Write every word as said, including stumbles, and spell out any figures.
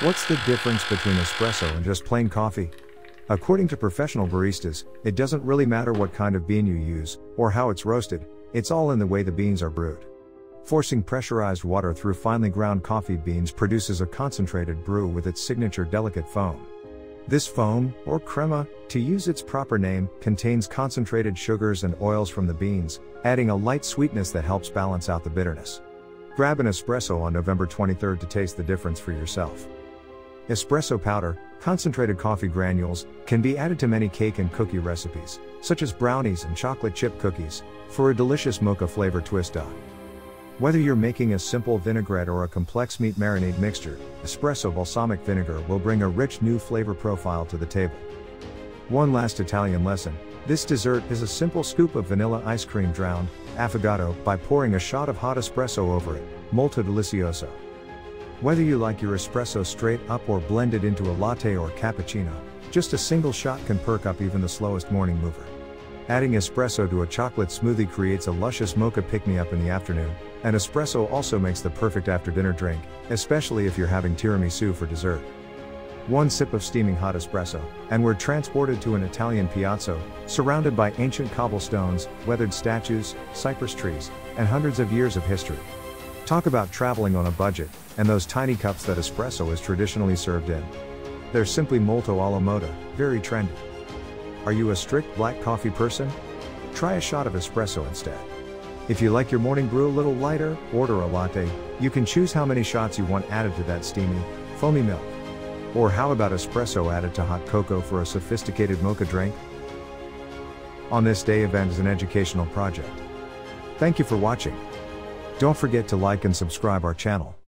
What's the difference between espresso and just plain coffee? According to professional baristas, it doesn't really matter what kind of bean you use, or how it's roasted, it's all in the way the beans are brewed. Forcing pressurized water through finely ground coffee beans produces a concentrated brew with its signature delicate foam. This foam, or crema, to use its proper name, contains concentrated sugars and oils from the beans, adding a light sweetness that helps balance out the bitterness. Grab an espresso on November twenty-third to taste the difference for yourself. Espresso powder, concentrated coffee granules, can be added to many cake and cookie recipes, such as brownies and chocolate chip cookies, for a delicious mocha flavor twist on. Whether you're making a simple vinaigrette or a complex meat marinade mixture, espresso balsamic vinegar will bring a rich new flavor profile to the table. One last Italian lesson, this dessert is a simple scoop of vanilla ice cream drowned, affogato, by pouring a shot of hot espresso over it, molto delicioso. Whether you like your espresso straight up or blended into a latte or cappuccino, just a single shot can perk up even the slowest morning mover. Adding espresso to a chocolate smoothie creates a luscious mocha pick-me-up in the afternoon, and espresso also makes the perfect after-dinner drink, especially if you're having tiramisu for dessert. One sip of steaming hot espresso, and we're transported to an Italian piazza, surrounded by ancient cobblestones, weathered statues, cypress trees, and hundreds of years of history. Talk about traveling on a budget, and those tiny cups that espresso is traditionally served in. They're simply molto alla moda, very trendy. Are you a strict black coffee person? Try a shot of espresso instead. If you like your morning brew a little lighter, order a latte. You can choose how many shots you want added to that steamy, foamy milk. Or how about espresso added to hot cocoa for a sophisticated mocha drink? On This Day event is an educational project. Thank you for watching. Don't forget to like and subscribe our channel.